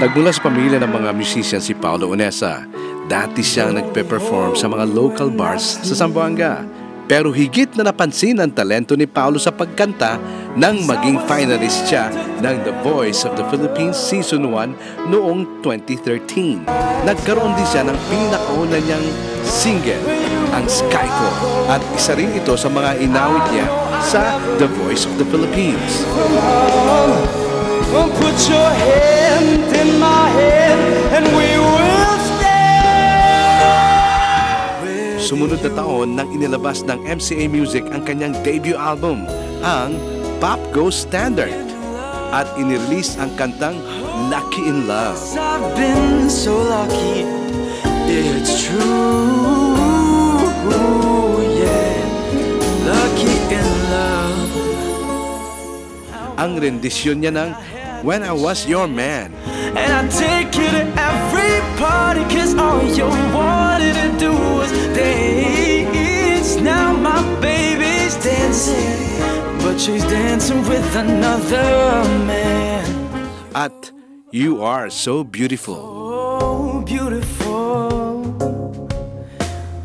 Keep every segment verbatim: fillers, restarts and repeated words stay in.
Nagmula sa pamilya ng mga musician si Paolo Onesa. Dati siyang nagpe-perform sa mga local bars sa Zamboanga. Pero higit na napansin ang talento ni Paolo sa pagkanta nang maging finalist siya ng The Voice of the Philippines Season one noong twenty thirteen. Nagkaroon din siya ng pinakauna niyang single, ang Sky Club, at isa rin ito sa mga inawit niya sa The Voice of the Philippines. Put your hand in my hand and we will stay. Sumunod na taon nang inilabas ng M C A Music ang kanyang debut album, ang Pop Goes Standard, at inirelease ang kantang Lucky in Love. I've been so lucky, it's true, yeah, lucky in love. Ang rendisyon niya ng When I Was Your Man. And I take you to every party, cause all you wanted to do was dance. Now my baby's dancing, but she's dancing with another man. At You Are So Beautiful. Oh, beautiful.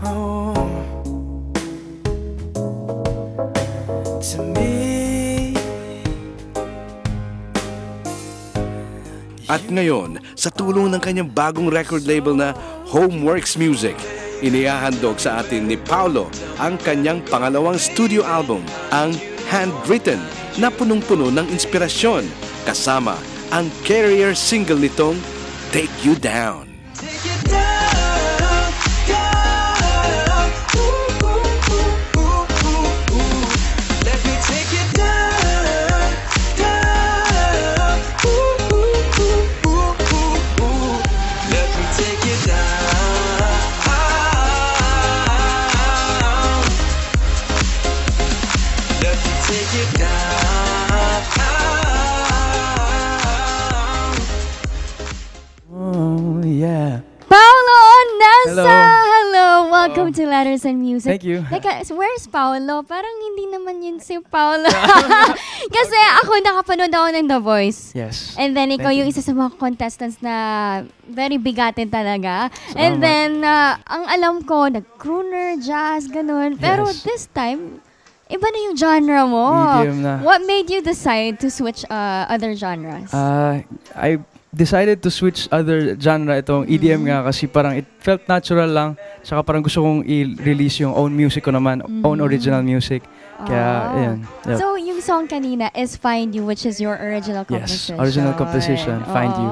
Oh. To me. At ngayon, sa tulong ng kanyang bagong record label na Homeworks Music, inihahandog sa atin ni Paolo ang kanyang pangalawang studio album, ang Handwritten, na punong-puno ng inspirasyon, kasama ang carrier single nitong Take You Down. Welcome to Letters and Music. Thank you. Teka, where's Paolo? Parang hindi naman yun si Paolo. Kasi ako, nakapanood ako ng The Voice. Yes. And then ikaw yung isa sa mga contestants na very bigatin talaga. So, and then, uh, ang alam ko, nag-crooner, jazz, ganun. Pero yes, this time, iba na yung genre mo. Medium na. What made you decide to switch uh, other genres? Uh, I... decided to switch other genre itong E D M mm-hmm. nga kasi parang it felt natural lang, saka parang gusto kong i-release yung own music ko naman, mm-hmm. own original music. Oh. Kaya, ayan. Yep. So, yung song kanina is Find You, which is your original composition. Yes, original composition, oh. Find You.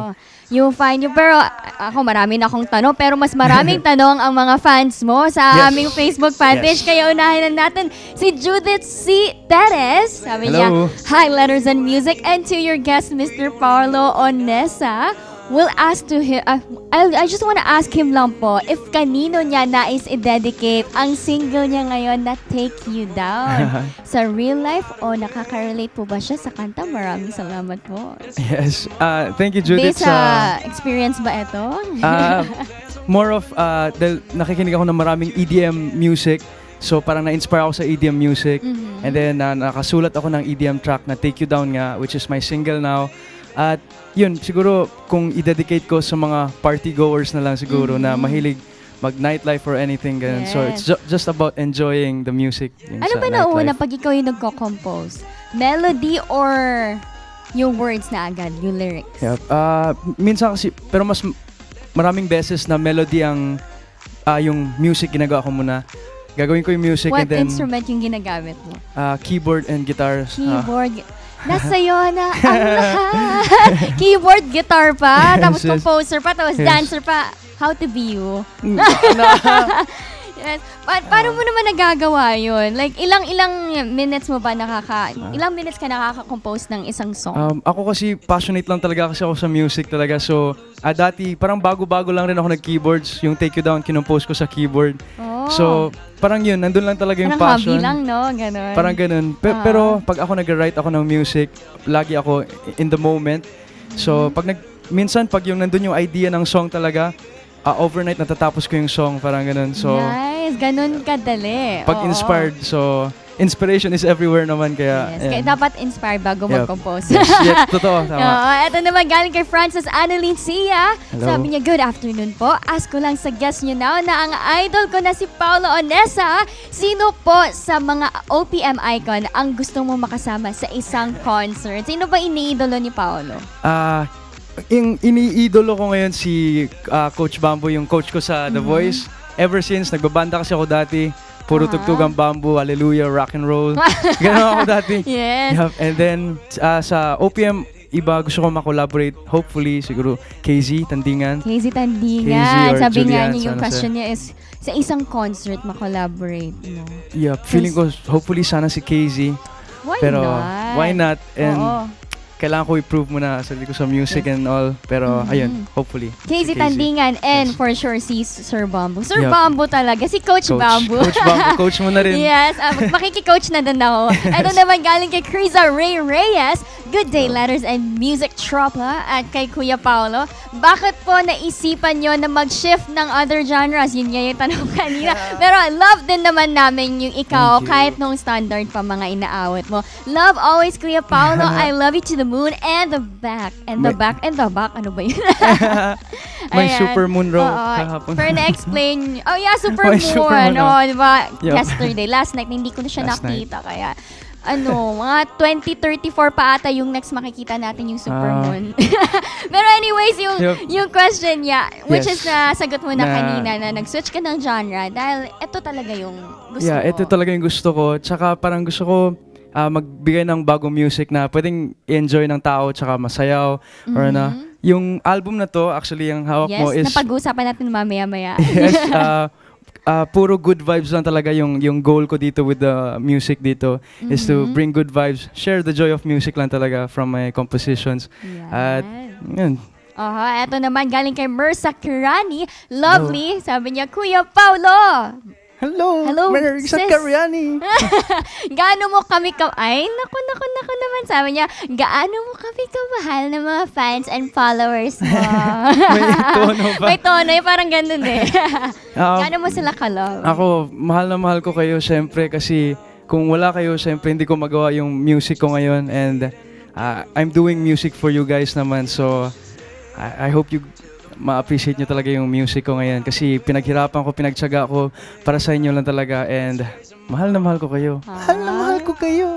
Yung Find You, pero ako marami na akong tanong, pero mas maraming tanong ang mga fans mo sa yes. aming Facebook fanpage. Yes. Kaya unahin na natin si Judith C. Teres. Sabi Hello. niya, hi, Letters and Music, and to your guest, Mister Paolo Onesa. We'll ask to him, uh, I just want to ask him lang po if kanino niya nais i-dedicate ang single niya ngayon na Take You Down. Sa real life o nakaka-relate po ba siya sa kanta? Maraming salamat po. Yes. Uh, thank you, Judith. Based sa uh, experience ba ito? Uh, more of, uh, dahil nakikinig ako ng maraming E D M music. So parang na-inspire ako sa E D M music. Mm-hmm. And then uh, nakasulat ako ng E D M track na Take You Down nga, which is my single now. At yun, siguro kung i-dedicate ko sa mga party-goers na lang siguro mm-hmm. na mahilig mag-nightlife or anything. Yes. So it's ju just about enjoying the music. Ano ba nauuna pag ikaw yung nagko-compose? Melody or yung words na agad, yung lyrics? Yep. Uh, minsan kasi, pero mas maraming beses na melody ang uh, yung music ginagawa ko muna. Gagawin ko yung music. What and then... What instrument yung ginagamit mo? Uh, keyboard and guitar. Keyboard. Uh, nasa iyo na ang lahat. Keyboard, guitar pa, yes, tapos yes. composer pa, tapos yes. dancer pa. How to be you. Yes. Pa paano mo naman nagagawa yun? Like, ilang-ilang minutes mo ba nakaka... Ilang minutes ka nakaka-compose ng isang song? Um, ako kasi passionate lang talaga kasi ako sa music talaga. So, ah, dati parang bago-bago lang rin ako nag-keyboards. Yung Take You Down, kinompose ko sa keyboard. Oh. So, parang yun, nandun lang talaga yung parang passion. Parang hobby lang, no? Ganun. Parang ganun. Pe ah. Pero pag ako nag-write ako ng music, lagi ako in the moment. So, mm-hmm. pag nag... Minsan, pag yung nandun yung idea ng song talaga, Uh, overnight natatapos ko yung song, parang ganun. So, nice, ganun kadali. Pag-inspired, so inspiration is everywhere naman kaya. Yes, kaya dapat inspire bago yep. mag-compose. Yes, yes, totoo, tama. No, ito naman galing kay Francis Annalyn Sia. Sabi niya, good afternoon po. Ask ko lang sa guest niyo now na ang idol ko na si Paolo Onesa. Sino po sa mga O P M icon ang gusto mo makasama sa isang concert? Sino ba iniidolo ni Paolo? Ah, uh, yung iniidolo ko ngayon si uh, Coach Bamboo, yung coach ko sa The mm-hmm. Voice. Ever since, nagbabanda kasi ako dati. Puro uh-huh. tugtugang Bamboo, hallelujah, rock and roll. Ganun ako dati. Yes. Yep. And then, uh, sa O P M, iba gusto ko ma-collaborate. Hopefully, siguro, K Z Tandingan. K Z Tandingan. K Z Sabi Julian, nga niya yung question sa... niya is, sa isang concert, ma-collaborate. No? Yeah, feeling ko, hopefully, sana si K Z. Why Pero, not? Why not? And, oo. Kailangan ko i-prove muna sa ko sa music and all. Pero, mm-hmm. ayun, hopefully. K Z Tandingan and yes. for sure si Sir Bamboo. Sir yep. Bamboo talaga, si Coach, Coach. Bamboo. Coach Bamboo, coach mo na rin. Yes, um, makiki-coach na din ako. Ito naman galing kay Criza Ray Reyes. Good day, Letters and Music Tropa. At kay Kuya Paolo, bakit po naisipan nyo na mag-shift ng other genres? Yun niya yung tanong kanina. Yeah. Pero love din naman namin yung ikaw, kahit nung standard pa mga inaawit mo. Love always, Kuya Paolo. I love you to the moon and the back and the may, back and the back ano ba yun? May super moon raw kahapon. Pero na-explain. Oh yeah, super moon. Super moon oh, diba? Yep. Yesterday, last night, hindi ko na siya last nakita. Night. Kaya ano, mga twenty thirty-four pa ata yung next makikita natin yung super uh, moon. Pero anyways, yung, yep. yung question niya, which yes. is na uh, sagot mo na, na kanina na nag-switch ka ng genre dahil ito talaga yung gusto yeah, ko. Yeah, ito talaga yung gusto ko. Tsaka parang gusto ko Uh, magbigay ng bagong music na pwedeng enjoy ng tao tsaka masayaw mm-hmm. or na. Yung album na to, actually, yung hawak yes, mo is... Yes, napag-usapan natin mamaya-maya. Yes, uh, uh, puro good vibes lang talaga yung, yung goal ko dito with the music dito mm-hmm. is to bring good vibes, share the joy of music lang talaga from my compositions. At, yeah. uh, yun. Oho, eto naman, galing kay Mersa Kirani. Lovely, hello. Sabi niya, Kuya Paolo! Hello, hello, Mary Sakariani. Gaano mo kami ka... Ay, naku, naku, naku naman. Sabi niya, gaano mo kami kamahal ng mga fans and followers mo? May tono ba? May tono, eh, parang ganun eh. um, gaano mo sila ka-love? Ako, mahal na mahal ko kayo, siyempre, kasi kung wala kayo, siyempre, hindi ko magawa yung music ko ngayon. And uh, I'm doing music for you guys naman. So, I, I hope you... ma-appreciate nyo talaga yung music ko ngayon kasi pinaghirapan ko, pinagtsaga ko para sa inyo lang talaga and mahal na mahal ko kayo. Ah. Mahal na mahal ko kayo.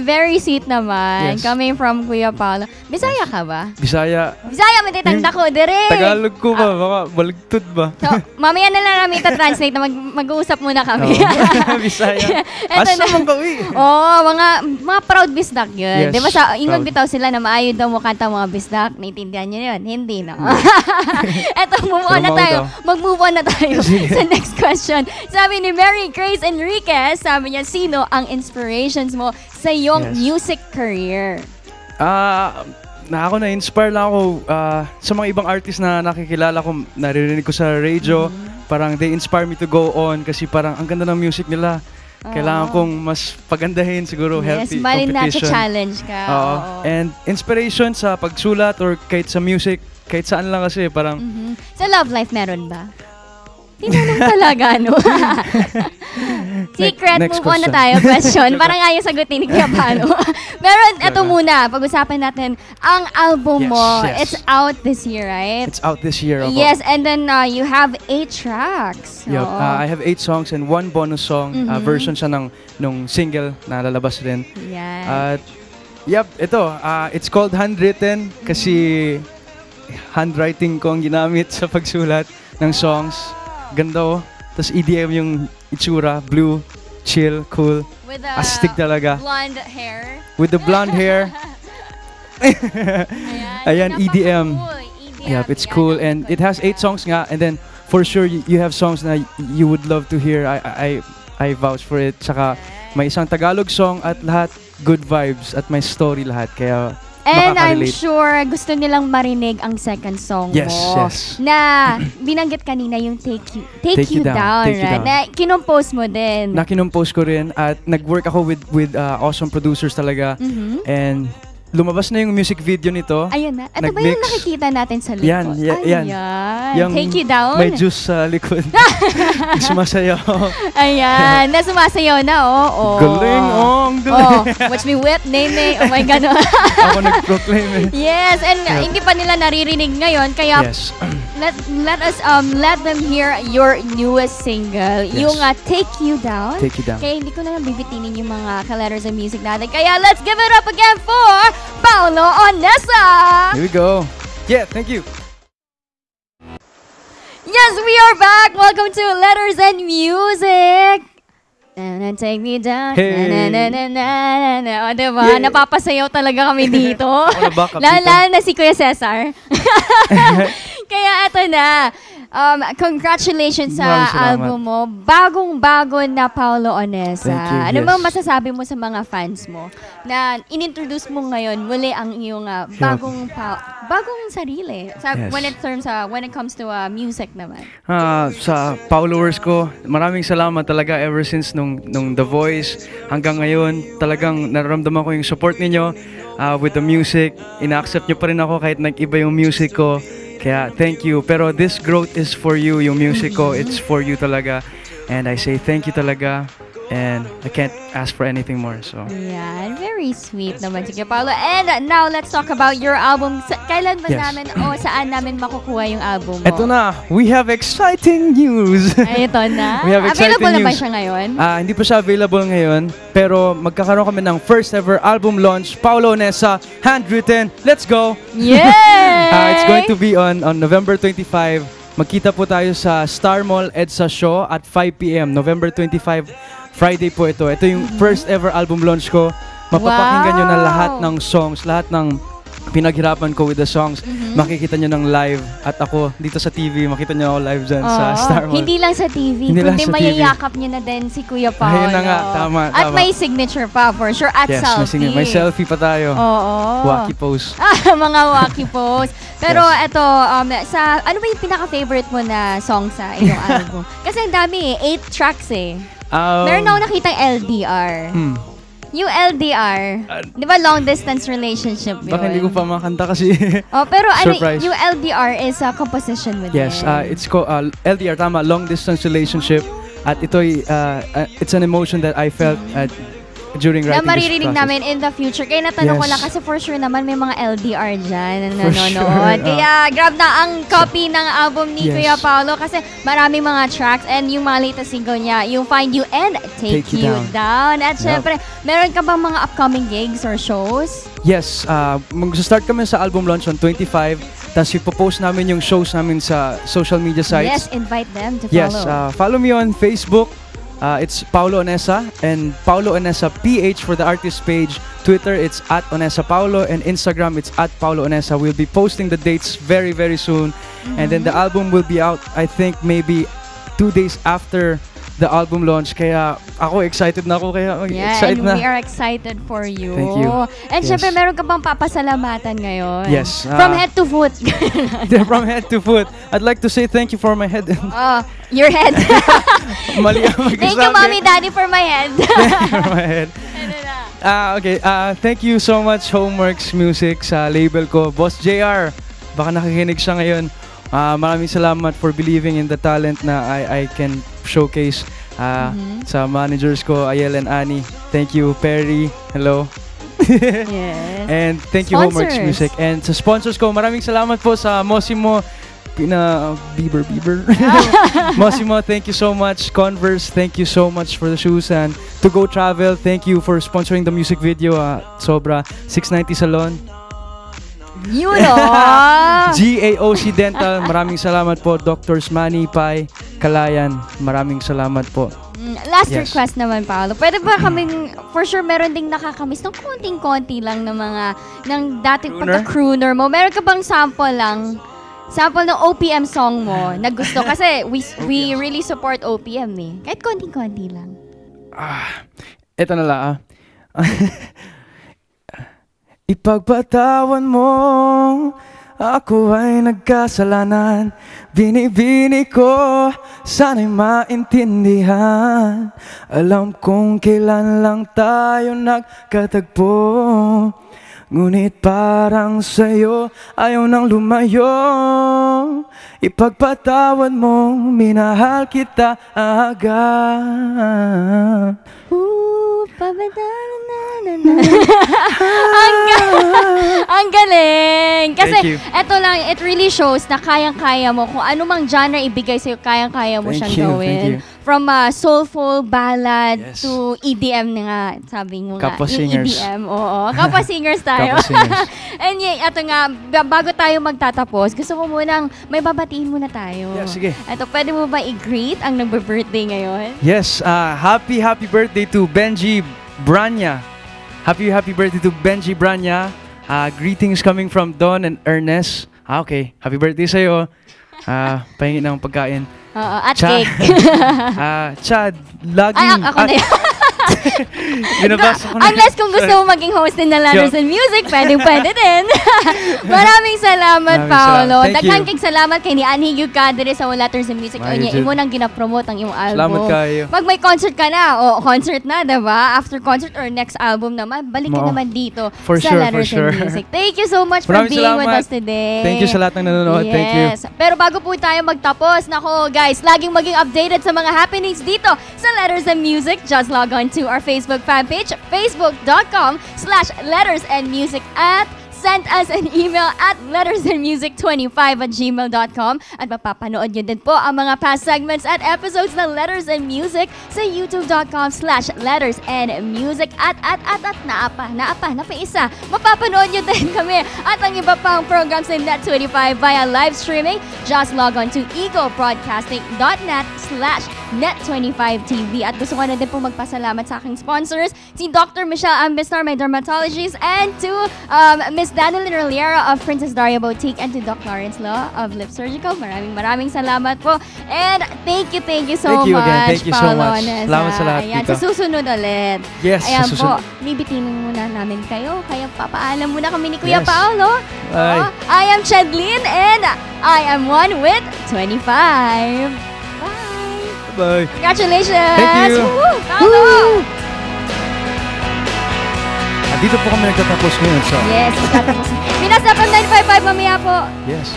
Very sweet naman. Yes. Coming from Kuya Paolo. Bisaya ka ba? Bisaya. Bisaya, matitanda ko. Direk. Tagalog ko ba? Ah. Baka balagtod ba? So, mamaya na lang namin ita-translate na mag- mag-uusap muna kami. Oh. Bisaya. Asa mong kawi? Oo, mga, mga proud bisdak yun. Yes, diba sa Ingon bitaw sila na maayo daw mo kanta mga bisdak. Naiintindihan nyo yun. Hindi, no? Eto, move on na tayo. Mag-move on na tayo sa next question. Sabi ni Mary Grace Enriquez, sabi niya, sino ang inspirations mo sa iyong yes. music career? Ah, uh, ako na-inspire lang ako uh, sa mga ibang artist na nakikilala ko, naririnig ko sa radio. Mm-hmm. Parang they inspire me to go on kasi parang ang ganda ng music nila. Uh-oh. Kailangan kong mas pagandahin siguro, yes, healthy competition. Yes, malin na challenge ka. Uh-oh. Uh-oh. And inspiration sa pagsulat or kahit sa music, kahit saan lang kasi parang... Mm-hmm. Sa love life meron ba? Tinanong talaga, no? Secret, next, next move question. On na tayo. Question. Parang ayaw sagutin ni Kuya Paolo. Pero ito muna, pag-usapan natin ang album yes, mo. Yes. It's out this year, right? It's out this year. Opo. Yes, and then uh, you have eight tracks. Yep. Uh, I have eight songs and one bonus song. Mm-hmm. Uh, version siya ng nung single na lalabas din. Yes. Uh, yep, ito. Uh, it's called Handwritten kasi handwriting ko ang ginamit sa pagsulat ng songs. Ganda oh. Tapos E D M yung itsura, blue, chill, cool. With the astig talaga. Blonde hair. With the blonde hair. Ayan, Ayan E D M. Cool. E D M. Yep, it's yeah, cool and it has eight songs nga and then for sure you, you have songs na you would love to hear. I I I vouch for it. Tsaka may isang Tagalog song at lahat good vibes at may story lahat kaya and I'm sure gusto nilang marinig ang second song yes, mo. Yes, na binanggit kanina yung Take You, take take you, you down, down take right? You down. Na kinompose mo din. Na kinompose ko rin at nag-work ako with with uh, awesome producers talaga. Mm-hmm. And lumabas na yung music video nito. Ayan na. Ito ba yung nakikita natin sa likod? Yan, yan. Ayan. Yung Take You Down. May juice sa likod. Sumasayaw. Ayan. Nasumasayaw na, oo. Oh, oh. Galing, oo. Oh, ang galing. Oh, watch me whip, nene. Oh my God. Ako nag-proclaim eh. Yes, and yeah. Hindi pa nila naririnig ngayon. Kaya yes. let, let us, um, let them hear your newest single. Yes. Yung uh, Take You Down. Take You Down. Kaya hindi ko na lang bibitinin yung mga ka-letters and music natin. Kaya let's give it up again for... Paolo Onesa! Here we go. Yeah, thank you. Yes, we are back. Welcome to Letters and Music. And then take me down. Hey. Na na na na na. O, diba? Yeah. Napapasayaw talaga kami dito. Lala na si Kuya Cesar. Kaya eto na. Um, congratulations sa album mo. Bagong-bago na Paolo Onesa. You, ano yes. mo masasabi mo sa mga fans mo na inintroduce mo ngayon muli ang iyong uh, bagong pa bagong sarili sa, yes. when, it terms, uh, when it comes to uh, music naman? Uh, sa Paoloers ko, maraming salamat talaga ever since nung, nung The Voice hanggang ngayon. Talagang nararamdaman ko yung support ninyo uh, with the music. Ina-accept nyo pa rin ako kahit nag-iba yung music ko. Kaya, thank you. Pero this growth is for you. Yung music ko, it's for you talaga. And I say thank you talaga. And I can't ask for anything more. So. Yeah, very sweet naman si Paolo. And now, let's talk about your album. Kailan ba yes. namin o saan namin makukuha yung album mo? Ito na. We have exciting news. Ay, ito na. We have exciting available news. Available na ba siya ngayon? Uh, hindi pa siya available ngayon. Pero magkakaroon kami ng first ever album launch. Paolo Onesa, Handwritten. Let's go! Yeah! Uh, it's going to be on, on November twenty-five. Magkita po tayo sa Star Mall EDSA show at five p m November twenty-five, Friday po ito. Ito yung first ever album launch ko. Mapapakinggan wow. nyo na lahat ng songs, lahat ng pinaghirapan ko with the songs. Mm-hmm. Makikita nyo ng live. At ako, dito sa T V, makita nyo ako live dyan oh, sa Star Mall. Hindi lang sa T V, hindi kundi mayayakap nyo na din si Kuya Paolo. Ayun na nga, tama, tama. At may signature pa, for sure. At yes, selfie. May, may selfie pa tayo. Oo. Wacky pose. Ah, mga wacky pose. Pero yes. eto, um, sa, ano ba yung pinaka-favorite mo na song sa iyong album? Kasi ang dami eh, eight tracks eh. Um, Meron na ako nakita yung L D R. Hmm. Yung L D R. Uh, Di ba long distance relationship yun? Baka hindi ko pa makanta kasi. Oh, pero surprise. Ano, yung L D R is a uh, composition with yes, it. Yes, uh, it's called uh, L D R, tama, long distance relationship. At ito'y, uh, uh, it's an emotion that I felt uh, during writing this process. Na maririnig namin in the future. Kaya natanong yes. ko lang kasi for sure naman may mga L D R dyan na nanonood. Sure. Kaya uh, grab na ang copy so, ng album ni yes. Kuya Paolo kasi maraming mga tracks and yung mga latest single niya, yung Find You and Take, Take You Down. down. At yep. syempre, meron ka bang mga upcoming gigs or shows? Yes. Uh, mag-start kami sa album launch on twenty-five. Tapos ipopost namin yung shows namin sa social media sites. Yes, invite them to follow. Yes, uh, follow me on Facebook. Uh, it's Paolo Onesa and Paolo Onesa P H for the artist page. Twitter, it's at Onesa Paolo, and Instagram, it's at Paolo Onesa. We'll be posting the dates very, very soon. Mm-hmm. And then the album will be out, I think, maybe two days after the album launch. Kaya ako excited na ako. Kaya yeah, excited na. We are excited for you. Thank you. And yes. syempre, meron ka bang papasalamatan ngayon? Yes. Uh, from head to foot. From head to foot. I'd like to say thank you for my head. Uh, your head. Mali ang mag-isabi. Thank you, Mommy, Daddy, for my head. Thank you for my head. Uh, okay. Uh, thank you so much, Homeworks Music, sa label ko. Boss J R, baka nakikinig siya ngayon. Uh, maraming salamat for believing in the talent na I, I can showcase uh, mm-hmm. sa managers ko, Ayel and Annie. Thank you, Perry. Hello. Yes. And thank you, Homeworks Music. And sa sponsors ko, maraming salamat po sa Mosimo. Pina, uh, Bieber, Bieber. Mosimo, thank you so much. Converse, thank you so much for the shoes. And To Go Travel, thank you for sponsoring the music video. Uh, Sobra six ninety Salon. You know. G A O C Dental, maraming salamat po. Doctors Manny, Pai, Kalayan, maraming salamat po. Mm, last yes. request naman, Paolo. Pwede ba kaming, for sure, meron ding nakakamiss ng konting-konti lang ng mga, ng dating pagka-crooner mo. Meron ka bang sample lang? Sample ng O P M song mo na gusto? Kasi we we really support O P M eh. Kahit konting-konti lang. Ah, eto na lang ah. Ipagpatawan mo, ako ay nagkasalanan. Binibini ko, sana'y maintindihan. Alam kong kailan lang tayo nagkatagpo. Ngunit parang sa'yo ayaw nang lumayo. Ipagpatawan mong minahal kita agad. Ooh, pa-ba-da-na-na-na. Ang galing! Ang galing! Kasi eto lang, it really shows na kayang-kaya mo. Kung ano mang genre ibigay sa'yo, kayang-kaya mo thank siyang you, gawin. From uh, soulful ballad yes. to E D M na nga, sabi mo nga. Kapwa singers. E D M, oo. Kapwa singers tayo. Kapwa singers. And yeah, ito nga, bago tayo magtatapos, gusto ko munang may babatiin muna tayo. Yeah, sige. Ito, pwede mo ba i-greet ang nagbe-birthday ngayon? Yes. Uh, happy, happy birthday to Benji Branya. Happy, happy birthday to Benji Branya. Uh, greetings coming from Don and Ernest. Ah, okay. Happy birthday sa'yo. Ah, uh, pahingin ng pagkain. Oo, at Chad, cake. Ah, Chad, laging... Ay, ako na yun. Binabasa ko na. Unless kung gusto mo maging host din ng Letters and Music, pwedeng pwede din. Maraming salamat, Paolo. Daghang kayong salamat kay ni Annie Yukadre sa Letters and Music. O niya, imo nang ginapromote ang iyong album. Salamat kayo. Pag may concert ka na, o concert na, diba? After concert or next album naman, balik ka naman dito sa Letters and Music. Thank you so much for being with us today. Thank you sa lahat ng nanonood. Thank you. Pero bago po tayo magtapos, nako guys, laging maging updated sa mga happenings dito sa Letters and Music. Just log on to our Facebook fan page, facebook.com slash letters and music at send us an email at letters and music twenty-five at gmail dot com at mapapanood nyo din po ang mga past segments at episodes ng Letters and Music sa youtube.com slash letters and music at at at at naapa, naapa, napaisa. Mapapanood nyo din kami at ang iba pang programs ng net twenty-five via live streaming. Just log on to ecobroadcasting.net slash net twenty-five T V at gusto ko na din po magpasalamat sa aking sponsors, si Doctor Michelle Ambistar, my dermatologist, and to um, Miss Danilyn Roliera of Princess Daria Boutique and to Doc Lawrence Law of Lip Surgical. Maraming maraming salamat po. And thank you, thank you so thank you much, Paolo Onesa. Salamat sa lahat dito. Sa susunod ulit. Yes, ayan sa susunod. Po, bibitinin muna namin kayo. Kaya papaalam muna kami ni Kuya yes. Paolo. Bye. So, I am Chadlyn and I am one with twenty-five. Bye. Bye. Congratulations. Thank you. Woo-hoo, Paolo. Woo-hoo. Dito po kami nagtatapos ngayon sa... Yes, nagtatapos. Pinas na ninety-five point five mamaya po. Yes.